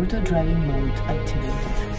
Auto driving mode activated.